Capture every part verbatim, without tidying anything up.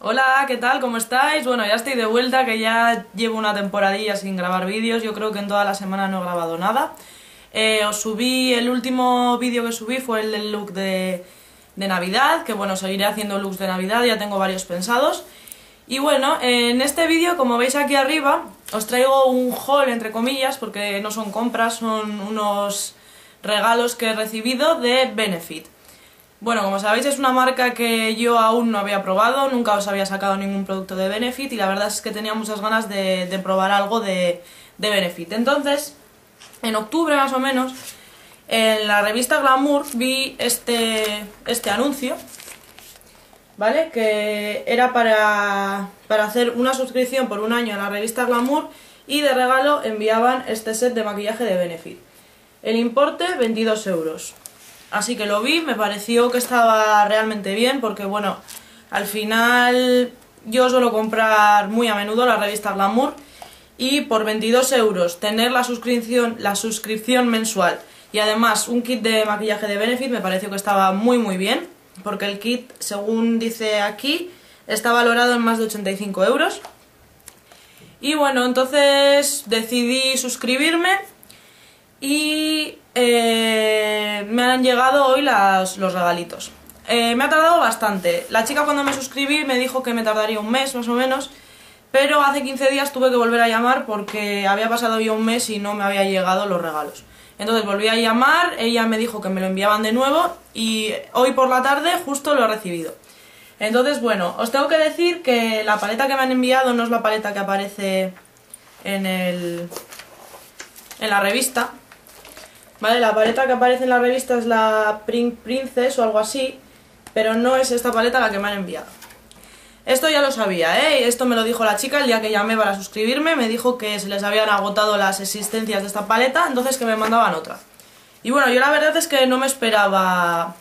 Hola, ¿qué tal? ¿Cómo estáis? Bueno, ya estoy de vuelta, que ya llevo una temporadilla sin grabar vídeos. Yo creo que en toda la semana no he grabado nada. Eh, os subí, el último vídeo que subí fue el del look de, de Navidad, que bueno, seguiré haciendo looks de Navidad, ya tengo varios pensados. Y bueno, en este vídeo, como veis aquí arriba, os traigo un haul, entre comillas, porque no son compras, son unos regalos que he recibido de Benefit. Bueno, como sabéis, es una marca que yo aún no había probado, nunca os había sacado ningún producto de Benefit y la verdad es que tenía muchas ganas de, de probar algo de, de Benefit. Entonces, en octubre más o menos, en la revista Glamour vi este, este anuncio, ¿vale? Que era para, para hacer una suscripción por un año a la revista Glamour y de regalo enviaban este set de maquillaje de Benefit. El importe, veintidós euros. Así que lo vi, me pareció que estaba realmente bien porque, bueno, al final yo suelo comprar muy a menudo la revista Glamour y por veintidós euros tener la suscripción, la suscripción mensual y además un kit de maquillaje de Benefit me pareció que estaba muy muy bien porque el kit, según dice aquí, está valorado en más de ochenta y cinco euros. Y bueno, entonces decidí suscribirme y eh, me han llegado hoy las, los regalitos. Eh, me ha tardado bastante. La chica cuando me suscribí me dijo que me tardaría un mes más o menos, pero hace quince días tuve que volver a llamar porque había pasado ya un mes y no me había llegado los regalos. Entonces volví a llamar, ella me dijo que me lo enviaban de nuevo y hoy por la tarde justo lo he recibido. Entonces, bueno, os tengo que decir que la paleta que me han enviado no es la paleta que aparece en el, en la revista. Vale, la paleta que aparece en la revista es la Pink Princess o algo así, pero no es esta paleta la que me han enviado. Esto ya lo sabía, ¿eh? Esto me lo dijo la chica el día que llamé para suscribirme, me dijo que se les habían agotado las existencias de esta paleta, entonces que me mandaban otra. Y bueno, yo la verdad es que no me esperaba...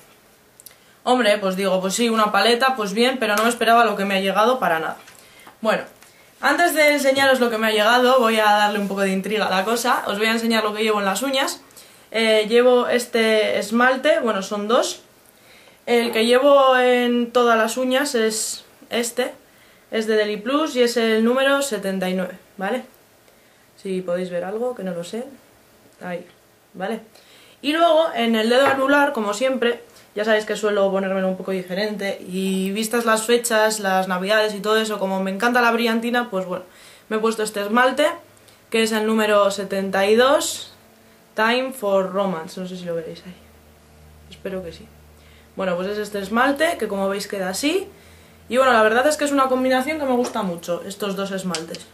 Hombre, pues digo, pues sí, una paleta, pues bien, pero no me esperaba lo que me ha llegado para nada. Bueno, antes de enseñaros lo que me ha llegado, voy a darle un poco de intriga a la cosa, os voy a enseñar lo que llevo en las uñas. Eh, llevo este esmalte, bueno, son dos. El que llevo en todas las uñas es este, es de Deli Plus y es el número setenta y nueve, ¿vale? Si podéis ver algo, que no lo sé. Ahí, ¿vale? Y luego, en el dedo anular, como siempre, ya sabéis que suelo ponérmelo un poco diferente y vistas las fechas, las navidades y todo eso, como me encanta la brillantina, pues bueno, me he puesto este esmalte, que es el número setenta y dos... Time for Romance, no sé si lo veréis ahí, espero que sí. Bueno, pues es este esmalte, que como veis queda así, y bueno, la verdad es que es una combinación que me gusta mucho, estos dos esmaltes.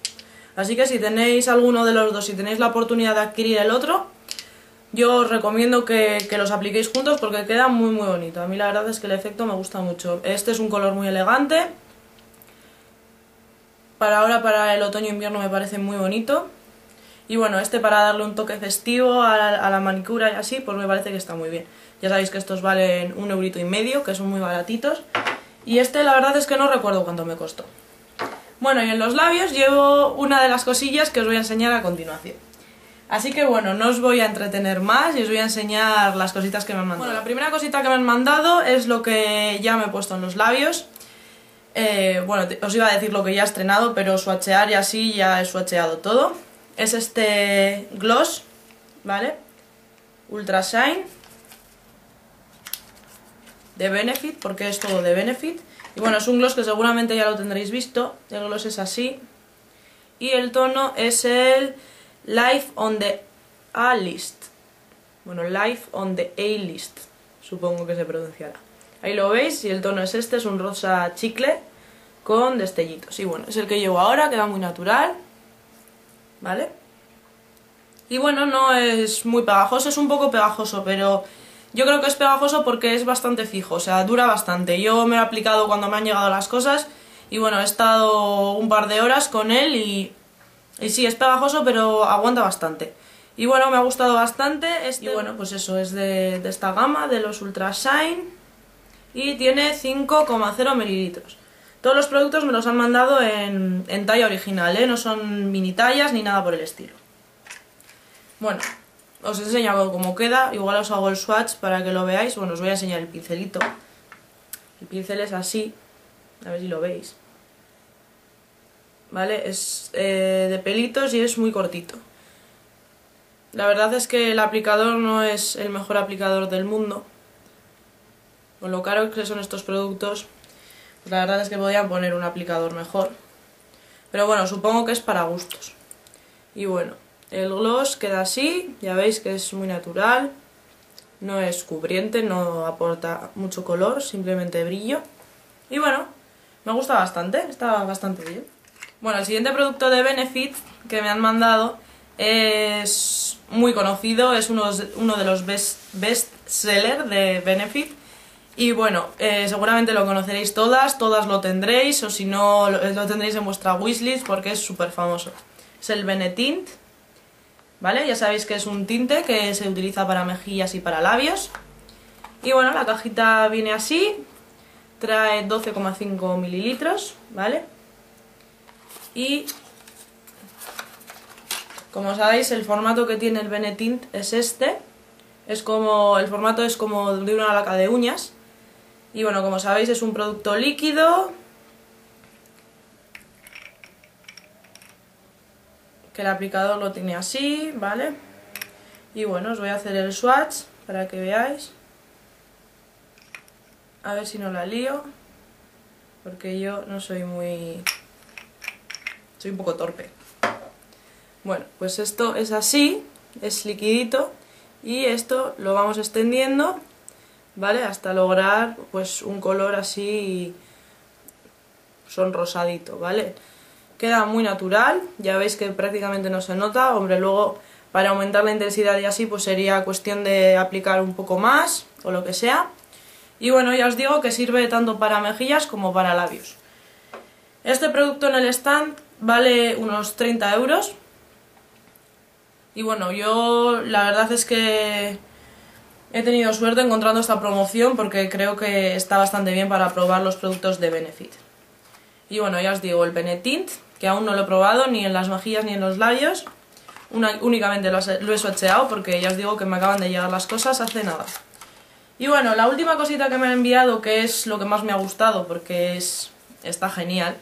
Así que si tenéis alguno de los dos, si tenéis la oportunidad de adquirir el otro, yo os recomiendo que, que los apliquéis juntos porque queda muy muy bonito. A mí la verdad es que el efecto me gusta mucho, este es un color muy elegante, para ahora, para el otoño e invierno me parece muy bonito. Y bueno, este para darle un toque festivo a la, a la manicura y así, pues me parece que está muy bien. Ya sabéis que estos valen un eurito y medio, que son muy baratitos. Y este la verdad es que no recuerdo cuánto me costó. Bueno, y en los labios llevo una de las cosillas que os voy a enseñar a continuación. Así que bueno, no os voy a entretener más y os voy a enseñar las cositas que me han mandado. Bueno, la primera cosita que me han mandado es lo que ya me he puesto en los labios. Eh, bueno, os iba a decir lo que ya he estrenado, pero swatchear y así ya he swatcheado todo. Es este gloss, ¿vale? Ultra Shine de Benefit, porque es todo de Benefit. Y bueno, es un gloss que seguramente ya lo tendréis visto. El gloss es así. Y el tono es el Life on the A-List. Bueno, Life on the A-List, supongo que se pronunciará. Ahí lo veis, y el tono es este, es un rosa chicle con destellitos. Y bueno, es el que llevo ahora, queda muy natural, ¿vale? Y bueno, no es muy pegajoso, es un poco pegajoso, pero yo creo que es pegajoso porque es bastante fijo, o sea, dura bastante. Yo me lo he aplicado cuando me han llegado las cosas y bueno, he estado un par de horas con él y, y sí, es pegajoso, pero aguanta bastante. Y bueno, me ha gustado bastante. Este, y bueno, pues eso, es de, de esta gama, de los Ultra Shine, y tiene cinco coma cero mililitros. Todos los productos me los han mandado en, en talla original, ¿eh? No son mini tallas ni nada por el estilo. Bueno, os enseño cómo queda, igual os hago el swatch para que lo veáis. Bueno, os voy a enseñar el pincelito. El pincel es así, a ver si lo veis. ¿vale? Es eh, de pelitos y es muy cortito. La verdad es que el aplicador no es el mejor aplicador del mundo. Con lo caro que son estos productos, pues la verdad es que podían poner un aplicador mejor. Pero bueno, supongo que es para gustos. Y bueno, el gloss queda así, ya veis que es muy natural. No es cubriente, no aporta mucho color, simplemente brillo. Y bueno, me gusta bastante, está bastante bien. Bueno, el siguiente producto de Benefit que me han mandado es muy conocido, es uno, uno de los best, best sellers de Benefit. Y bueno, eh, seguramente lo conoceréis todas, todas lo tendréis, o si no, lo, lo tendréis en vuestra wishlist porque es súper famoso. Es el Bene Tint, ¿vale? Ya sabéis que es un tinte que se utiliza para mejillas y para labios. Y bueno, la cajita viene así, trae doce coma cinco mililitros, ¿vale? Y como sabéis, el formato que tiene el Bene Tint es este. Es como, el formato es como de una laca de uñas. Y bueno, como sabéis, es un producto líquido que el aplicador lo tiene así, ¿vale? Y bueno, os voy a hacer el swatch para que veáis. A ver si no la lío, porque yo no soy muy... soy un poco torpe. Bueno, pues esto es así, es liquidito, y esto lo vamos extendiendo, ¿vale? Hasta lograr pues un color así sonrosadito, ¿vale? Queda muy natural, ya veis que prácticamente no se nota. Hombre, luego para aumentar la intensidad y así pues sería cuestión de aplicar un poco más o lo que sea. Y bueno, ya os digo que sirve tanto para mejillas como para labios. Este producto en el stand vale unos treinta euros. Y bueno, yo la verdad es que he tenido suerte encontrando esta promoción porque creo que está bastante bien para probar los productos de Benefit. Y bueno, ya os digo, el Bene Tint, que aún no lo he probado ni en las mejillas ni en los labios. Una, únicamente lo, lo he swatcheado porque ya os digo que me acaban de llegar las cosas hace nada. Y bueno, la última cosita que me han enviado, que es lo que más me ha gustado porque es, está genial.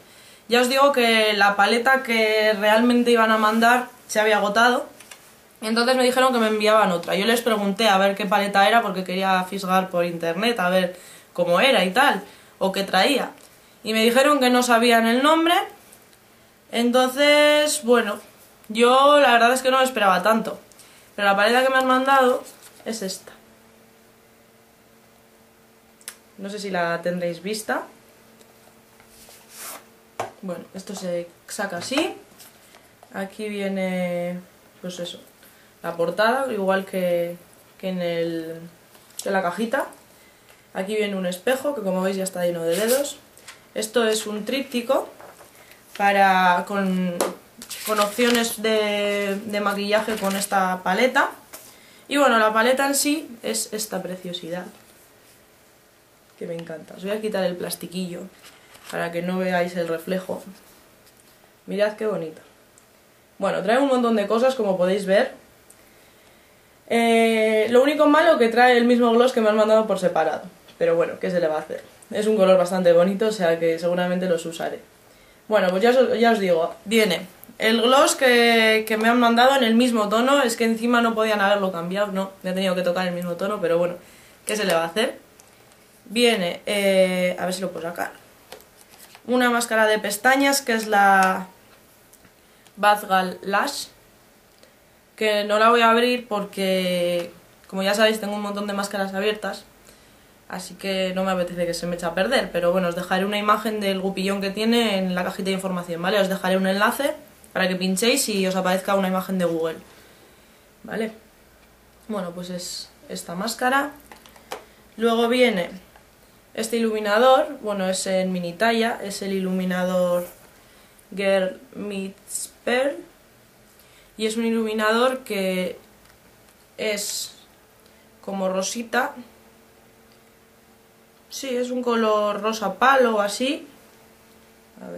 Ya os digo que la paleta que realmente iban a mandar se había agotado. Entonces me dijeron que me enviaban otra. Yo les pregunté a ver qué paleta era porque quería fisgar por internet a ver cómo era y tal, o qué traía. Y me dijeron que no sabían el nombre. Entonces, bueno, yo la verdad es que no me esperaba tanto. Pero la paleta que me han mandado es esta. No sé si la tendréis vista. Bueno, esto se saca así. Aquí viene, pues eso, la portada, igual que, que en el, en la cajita. Aquí viene un espejo, que como veis ya está lleno de dedos. Esto es un tríptico para, con, con opciones de, de maquillaje con esta paleta. Y bueno, la paleta en sí es esta preciosidad, que me encanta. Os voy a quitar el plastiquillo para que no veáis el reflejo. Mirad qué bonita. Bueno, trae un montón de cosas, como podéis ver. Eh, lo único malo que trae el mismo gloss que me han mandado por separado. Pero bueno, ¿qué se le va a hacer? Es un color bastante bonito, o sea que seguramente los usaré. Bueno, pues ya os, ya os digo, viene el gloss que, que me han mandado en el mismo tono. Es que encima no podían haberlo cambiado, no, me he tenido que tocar el mismo tono, pero bueno, ¿qué se le va a hacer? Viene, eh, a ver si lo puedo sacar, una máscara de pestañas que es la Bad Gal Lash, que no la voy a abrir porque, como ya sabéis, tengo un montón de máscaras abiertas. Así que no me apetece que se me eche a perder, pero bueno, os dejaré una imagen del gupillón que tiene en la cajita de información, ¿vale? Os dejaré un enlace para que pinchéis y os aparezca una imagen de Google, ¿vale? Bueno, pues es esta máscara. Luego viene este iluminador, bueno, es en mini talla, es el iluminador Girl Meets Pearl. Y es un iluminador que es como rosita. Sí, es un color rosa palo o así. A ver.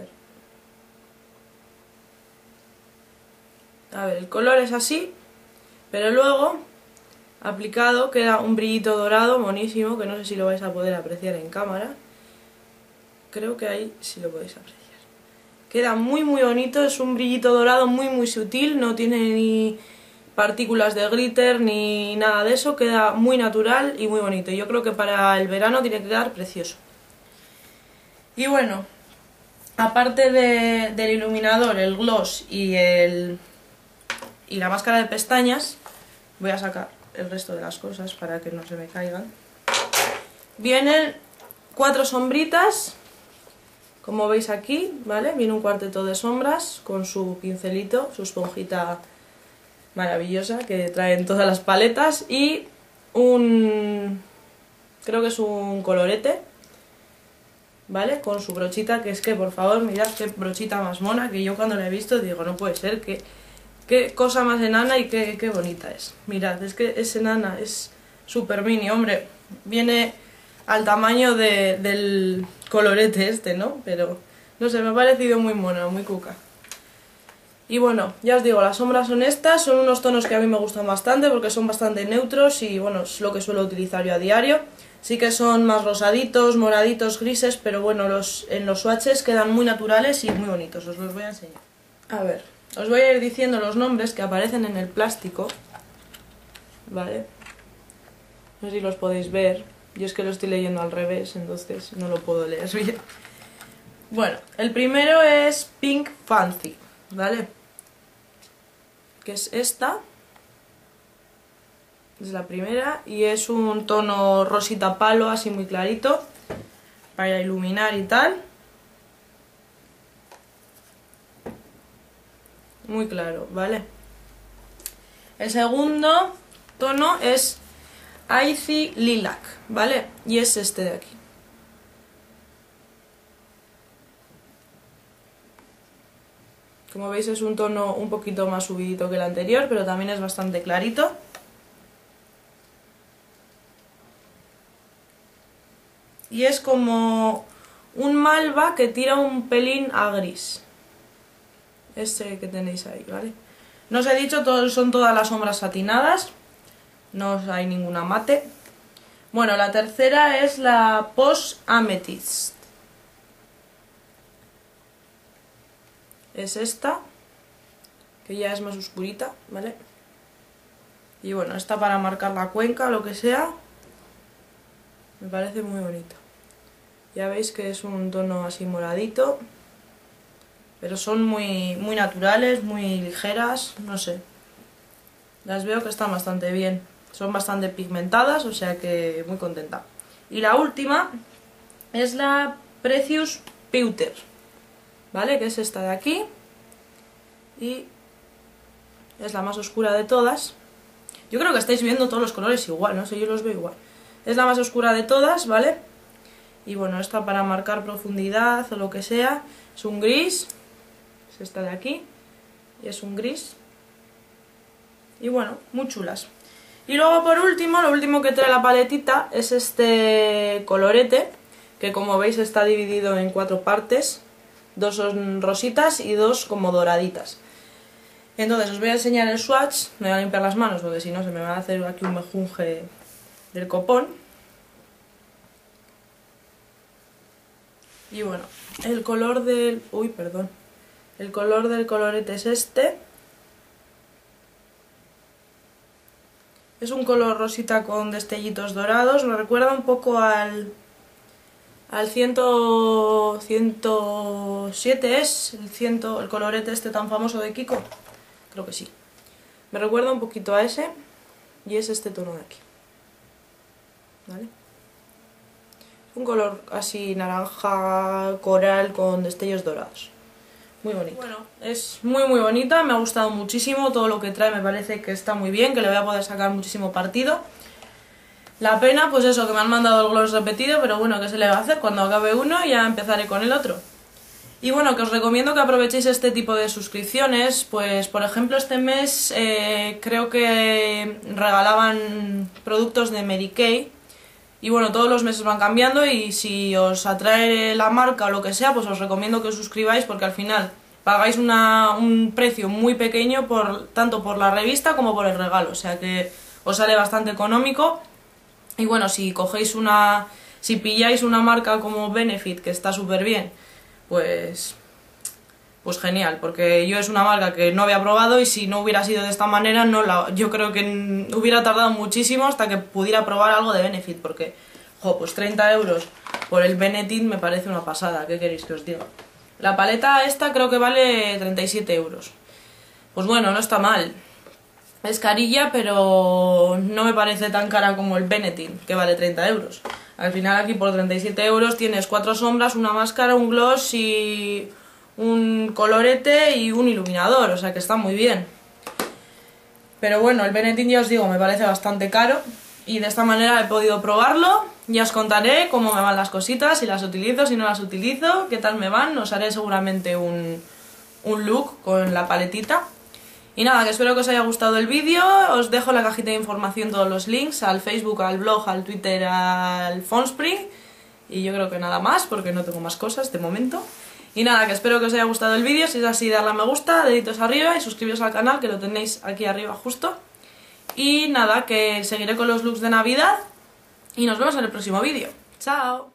A ver, el color es así. Pero luego, aplicado, queda un brillito dorado buenísimo, que no sé si lo vais a poder apreciar en cámara. Creo que ahí sí lo podéis apreciar. Queda muy muy bonito, es un brillito dorado muy muy sutil, no tiene ni partículas de glitter ni nada de eso, queda muy natural y muy bonito. Yo creo que para el verano tiene que quedar precioso. Y bueno, aparte de, del iluminador, el gloss y, el, y la máscara de pestañas, voy a sacar el resto de las cosas para que no se me caigan. Vienen cuatro sombritas, como veis aquí, ¿vale? Viene un cuarteto de sombras con su pincelito, su esponjita maravillosa que traen todas las paletas, y un, creo que es un colorete, ¿vale? Con su brochita, que es que, por favor, mirad qué brochita más mona, que yo cuando la he visto digo, no puede ser, que qué cosa más enana y qué, qué bonita es. Mirad, es que es enana, es super mini, hombre, viene al tamaño de, del colorete este, ¿no? Pero, no sé, me ha parecido muy mona, muy cuca. Y bueno, ya os digo, las sombras son estas, son unos tonos que a mí me gustan bastante porque son bastante neutros y bueno, es lo que suelo utilizar yo a diario. Sí que son más rosaditos, moraditos, grises, pero bueno, los, en los swatches quedan muy naturales y muy bonitos, os los voy a enseñar. A ver, os voy a ir diciendo los nombres que aparecen en el plástico, ¿vale? No sé si los podéis ver, yo es que lo estoy leyendo al revés, entonces no lo puedo leer bien. Bueno, el primero es Pink Fancy, ¿vale? Que es esta. Es la primera y es un tono rosita palo, así muy clarito, para iluminar y tal. Muy claro, ¿vale? El segundo tono es Icy Lilac, ¿vale? Y es este de aquí. Como veis es un tono un poquito más subidito que el anterior, pero también es bastante clarito. Y es como un malva que tira un pelín a gris. Este que tenéis ahí, ¿vale? No os he dicho, todo, son todas las sombras satinadas. No hay ninguna mate. Bueno, la tercera es la Post Amethyst. Es esta, que ya es más oscurita, ¿vale? Y bueno, esta para marcar la cuenca o lo que sea. Me parece muy bonita. Ya veis que es un tono así moradito. Pero son muy, muy naturales, muy ligeras, no sé. Las veo que están bastante bien. Son bastante pigmentadas, o sea que muy contenta. Y la última es la Precious Pewter, ¿vale? Que es esta de aquí. Y es la más oscura de todas. Yo creo que estáis viendo todos los colores igual, no sé, yo los veo igual. Es la más oscura de todas, ¿vale? Y bueno, esta para marcar profundidad o lo que sea. Es un gris. Es esta de aquí. Y es un gris. Y bueno, muy chulas. Y luego por último, lo último que trae la paletita es este colorete, que como veis está dividido en cuatro partes. Dos son rositas y dos como doraditas. Entonces os voy a enseñar el swatch. Me voy a limpiar las manos porque si no se me va a hacer aquí un mejunje del copón. Y bueno, el color del... Uy, perdón. El color del colorete es este. Es un color rosita con destellitos dorados. Me recuerda un poco al... Al ciento siete es el, cien, el colorete este tan famoso de Kiko. Creo que sí. Me recuerda un poquito a ese. Y es este tono de aquí, ¿vale? Un color así naranja, coral, con destellos dorados. Muy bonito. Bueno, es muy muy bonita, me ha gustado muchísimo. Todo lo que trae me parece que está muy bien, que le voy a poder sacar muchísimo partido. La pena, pues eso, que me han mandado el gloss repetido, pero bueno, ¿qué se le va a hacer? Cuando acabe uno ya empezaré con el otro. Y bueno, que os recomiendo que aprovechéis este tipo de suscripciones, pues por ejemplo este mes eh, creo que regalaban productos de Mary Kay. Y bueno, todos los meses van cambiando y si os atrae la marca o lo que sea, pues os recomiendo que os suscribáis porque al final pagáis una, un precio muy pequeño por, tanto por la revista como por el regalo. O sea que os sale bastante económico. Y bueno, si cogéis una... Si pilláis una marca como Benefit, que está súper bien, pues pues genial, porque yo es una marca que no había probado y si no hubiera sido de esta manera, no la, yo creo que hubiera tardado muchísimo hasta que pudiera probar algo de Benefit, porque, jo, pues treinta euros por el Bene Tint me parece una pasada, ¿qué queréis que os diga? La paleta esta creo que vale treinta y siete euros, pues bueno, no está mal, es carilla, pero no me parece tan cara como el Bene Tint, que vale treinta euros. Al final aquí por treinta y siete euros tienes cuatro sombras, una máscara, un gloss y un colorete y un iluminador, o sea que está muy bien. Pero bueno, el Bene Tint ya os digo, me parece bastante caro y de esta manera he podido probarlo. Ya os contaré cómo me van las cositas, si las utilizo, si no las utilizo, qué tal me van. Os haré seguramente un, un look con la paletita. Y nada, que espero que os haya gustado el vídeo, os dejo en la cajita de información todos los links, al Facebook, al blog, al Twitter, al Fonspring, y yo creo que nada más, porque no tengo más cosas de momento. Y nada, que espero que os haya gustado el vídeo, si es así darle a me gusta, deditos arriba y suscribiros al canal, que lo tenéis aquí arriba justo. Y nada, que seguiré con los looks de Navidad, y nos vemos en el próximo vídeo. ¡Chao!